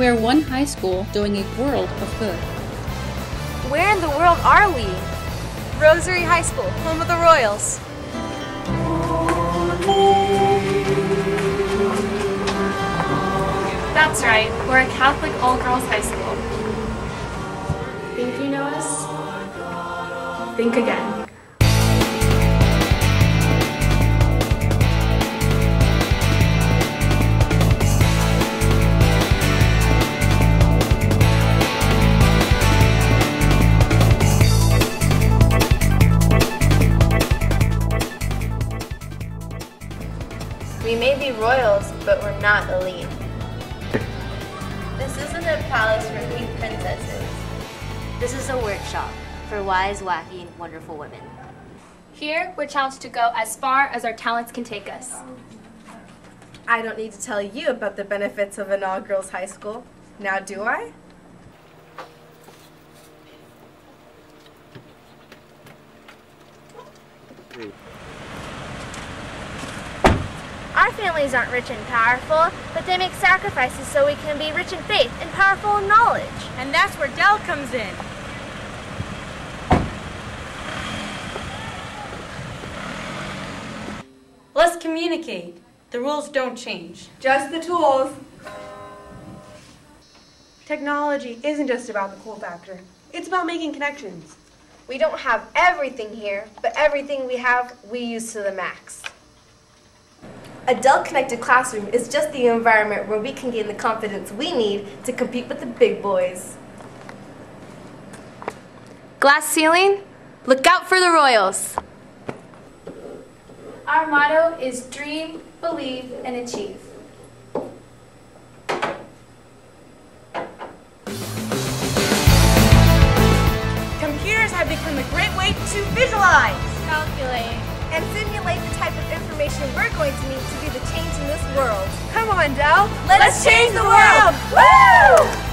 We're one high school doing a world of good. Where in the world are we? Rosary High School, home of the Royals. That's right, we're a Catholic all-girls high school. Think you know us? Think again. We may be royals, but we're not elite. This isn't a palace for weak princesses. This is a workshop for wise, wacky, and wonderful women. Here, we're challenged to go as far as our talents can take us. I don't need to tell you about the benefits of an all-girls high school, now do I? Our families aren't rich and powerful, but they make sacrifices so we can be rich in faith and powerful in knowledge. And that's where Dell comes in. Let's communicate. The rules don't change. Just the tools. Technology isn't just about the cool factor. It's about making connections. We don't have everything here, but everything we have, we use to the max. A Dell Connected Classroom is just the environment where we can gain the confidence we need to compete with the big boys. Glass ceiling, look out for the Royals. Our motto is dream, believe, and achieve. Computers have become a great way to visualize, calculate, and simulate the type of information we're going to need to be the change in this world. Come on, Dell. Let's change the world! Woo!